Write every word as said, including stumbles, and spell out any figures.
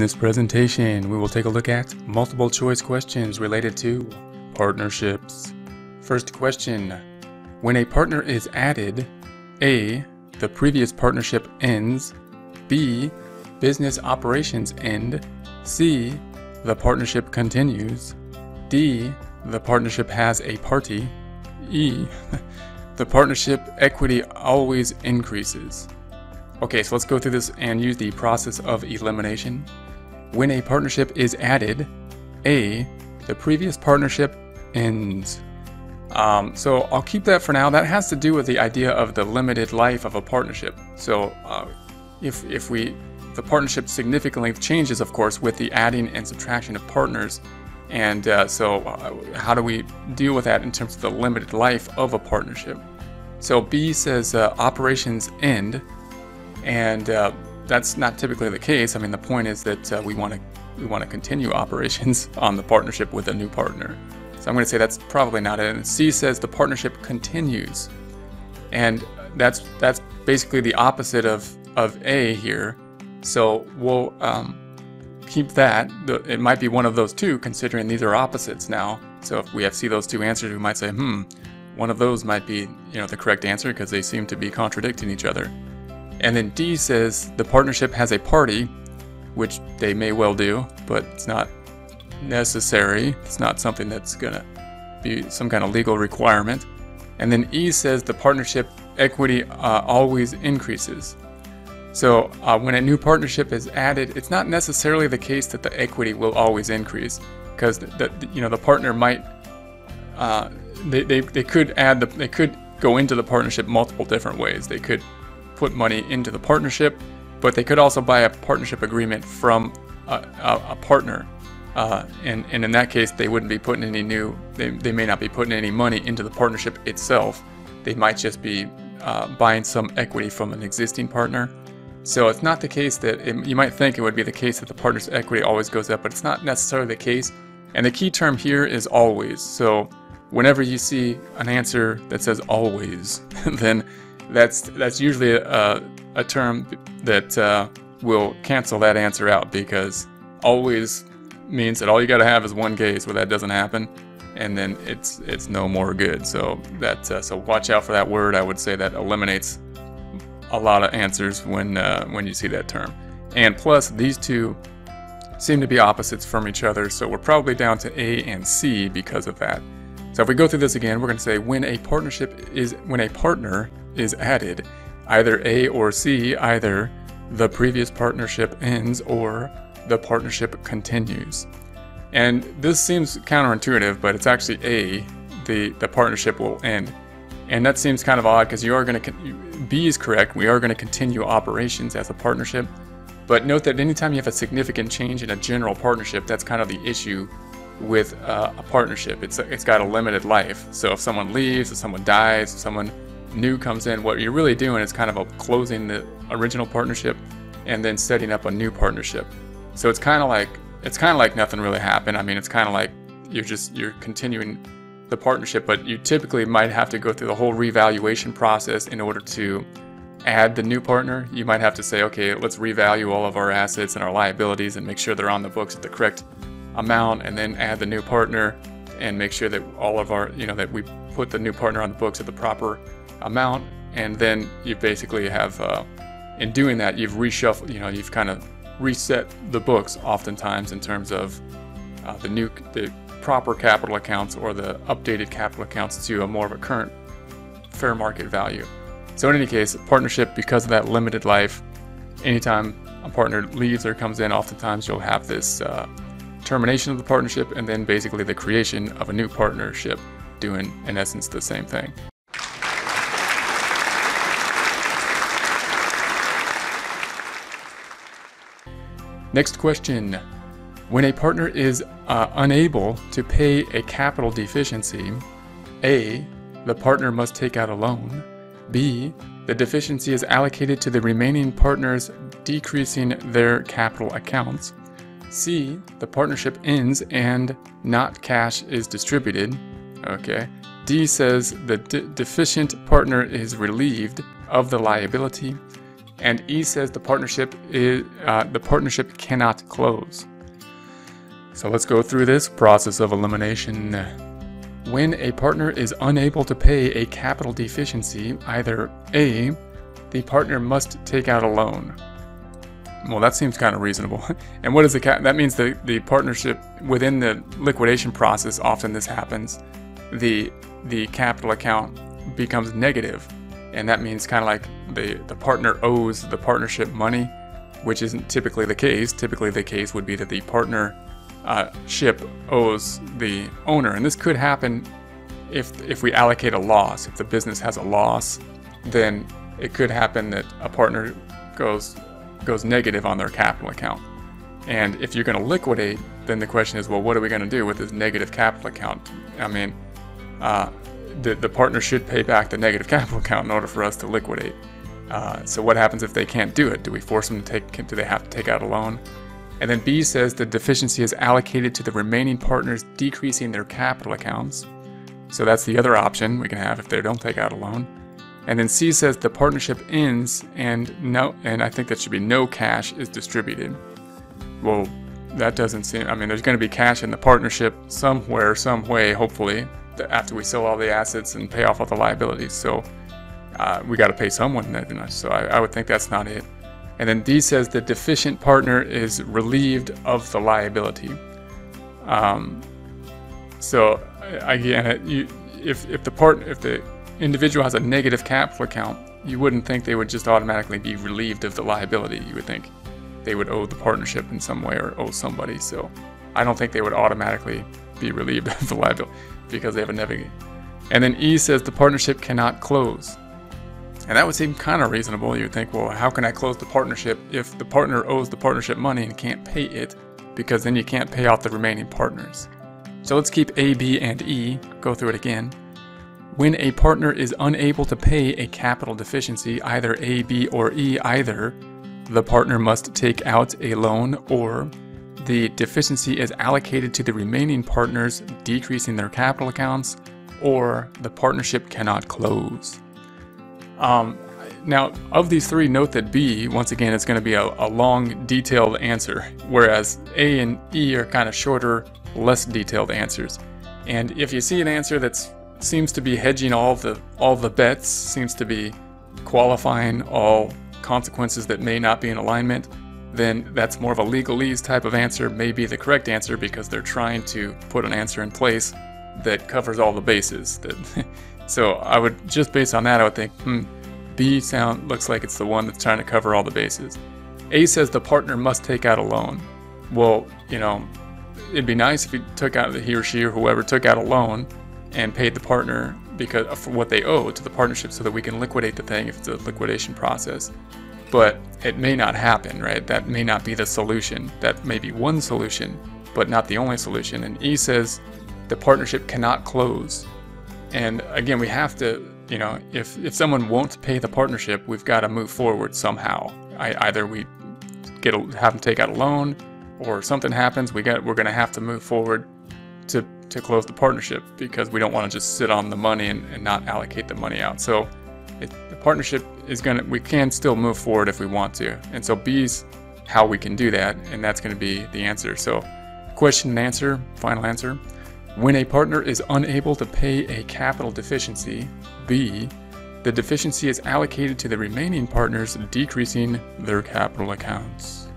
In this presentation, we will take a look at multiple choice questions related to partnerships. First question, when a partner is added, A, the previous partnership ends, B, business operations end, C, the partnership continues, D, the partnership has a party, E, the partnership equity always increases. Okay, so let's go through this and use the process of elimination. When a partnership is added, A, the previous partnership ends. Um, so I'll keep that for now. That has to do with the idea of the limited life of a partnership. So uh, if, if we, the partnership significantly changes, of course, with the adding and subtraction of partners. And uh, so uh, how do we deal with that in terms of the limited life of a partnership? So B says uh, operations end. And uh, that's not typically the case. I mean, the point is that uh, we want to we want to continue operations on the partnership with a new partner. So I'm going to say that's probably not it. And C says the partnership continues, and that's that's basically the opposite of of A here. So we'll um, keep that. It might be one of those two, considering these are opposites now. So if we have see those two answers, we might say, hmm, one of those might be you know the correct answer because they seem to be contradicting each other. And then D says the partnership has a party, which they may well do, but it's not necessary. It's not something that's gonna be some kind of legal requirement. And then E says the partnership equity uh, always increases. So uh, when a new partnership is added, it's not necessarily the case that the equity will always increase, because the, the, you know the partner might uh, they, they they could add the they could go into the partnership multiple different ways. They could put money into the partnership, but they could also buy a partnership agreement from a, a, a partner. Uh, and, and in that case, they wouldn't be putting any new, they, they may not be putting any money into the partnership itself. They might just be uh, buying some equity from an existing partner. So it's not the case that, it, you might think it would be the case that the partner's equity always goes up, but it's not necessarily the case. And the key term here is always. So whenever you see an answer that says always, then That's that's usually a, a term that uh, will cancel that answer out, because always means that all you got to have is one case where that doesn't happen, and then it's it's no more good. So that uh, so watch out for that word. I would say that eliminates a lot of answers when uh, when you see that term. And plus, these two seem to be opposites from each other, so we're probably down to A and C because of that. So if we go through this again, we're going to say when a partnership is when a partner is added, either A or C, either the previous partnership ends or the partnership continues. And this seems counterintuitive, but it's actually A, the, the partnership will end. And that seems kind of odd, because you are going to, B is correct, we are going to continue operations as a partnership. But note that anytime you have a significant change in a general partnership, that's kind of the issue with uh, a partnership. It's, it's got a limited life. So if someone leaves, if someone dies, if someone new comes in, what you're really doing is kind of a closing the original partnership and then setting up a new partnership. So it's kind of like it's kind of like nothing really happened. I mean, it's kind of like you're just you're continuing the partnership, but you typically might have to go through the whole revaluation process in order to add the new partner. You might have to say, okay, let's revalue all of our assets and our liabilities and make sure they're on the books at the correct amount, and then add the new partner and make sure that all of our, you know, that we put the new partner on the books at the proper amount. And then you basically have uh, in doing that, you've reshuffled, you know you've kind of reset the books oftentimes in terms of uh, the new the proper capital accounts or the updated capital accounts to a more of a current fair market value. So in any case, partnership, because of that limited life, anytime a partner leaves or comes in, oftentimes you'll have this uh, termination of the partnership and then basically the creation of a new partnership doing in essence the same thing. Next question, when a partner is uh, unable to pay a capital deficiency, A, the partner must take out a loan, B, the deficiency is allocated to the remaining partners, decreasing their capital accounts, C, the partnership ends and not cash is distributed, okay, D says the de- deficient partner is relieved of the liability, and E says the partnership is uh, the partnership cannot close. So let's go through this process of elimination. When a partner is unable to pay a capital deficiency, either A, the partner must take out a loan. Well, that seems kind of reasonable. And what is the cap? That means the, the partnership within the liquidation process, often this happens, the the capital account becomes negative. And that means kind of like the, the partner owes the partnership money, which isn't typically the case. Typically the case would be that the partner uh, ship owes the owner. And this could happen if, if we allocate a loss. If the business has a loss, then it could happen that a partner goes goes negative on their capital account. And if you're going to liquidate, then the question is, well, what are we going to do with this negative capital account? I mean, uh, the, the partner should pay back the negative capital account in order for us to liquidate. Uh, so what happens if they can't do it? Do we force them to take, do they have to take out a loan? And then B says the deficiency is allocated to the remaining partners, decreasing their capital accounts. So that's the other option we can have if they don't take out a loan. And then C says the partnership ends, and no, and I think that should be no cash is distributed. Well, that doesn't seem, I mean, there's going to be cash in the partnership somewhere, some way, hopefully, after we sell all the assets and pay off all the liabilities. So uh, we got to pay someone that much. So I, I would think that's not it. And then D says the deficient partner is relieved of the liability. Um, so again, you, if if the part if the individual has a negative capital account, you wouldn't think they would just automatically be relieved of the liability. You would think they would owe the partnership in some way or owe somebody. So I don't think they would automatically be relieved of the liability because they have a negative. And then E says the partnership cannot close. And that would seem kind of reasonable. You would think, well, how can I close the partnership if the partner owes the partnership money and can't pay it? Because then you can't pay off the remaining partners. So let's keep A, B, and E. Go through it again. When a partner is unable to pay a capital deficiency, either A, B, or E, either the partner must take out a loan, or the deficiency is allocated to the remaining partners, decreasing their capital accounts, or the partnership cannot close. Um, now, of these three, note that B, once again, is going to be a, a long, detailed answer, whereas A and E are kind of shorter, less detailed answers. And if you see an answer that's seems to be hedging all the all the bets, seems to be qualifying all consequences that may not be in alignment, then that's more of a legalese type of answer, may be the correct answer, because they're trying to put an answer in place that covers all the bases. That so I would, just based on that, I would think, hmm, B sound looks like it's the one that's trying to cover all the bases. A says the partner must take out a loan. Well, you know, it'd be nice if he took out, he or she or whoever took out a loan and paid the partner because of what they owe to the partnership, so that we can liquidate the thing if it's a liquidation process. But it may not happen, right? That may not be the solution. That may be one solution, but not the only solution. And E says the partnership cannot close. And again, we have to, you know, if, if someone won't pay the partnership, we've got to move forward somehow. I, either we get a, have them take out a loan, or something happens, we got, we're going to have to move forward to to close the partnership, because we don't want to just sit on the money and, and not allocate the money out. So it, the partnership is going to, we can still move forward if we want to. And so B's how we can do that, and that's going to be the answer. So question and answer, final answer. When a partner is unable to pay a capital deficiency, B, the deficiency is allocated to the remaining partners, decreasing their capital accounts.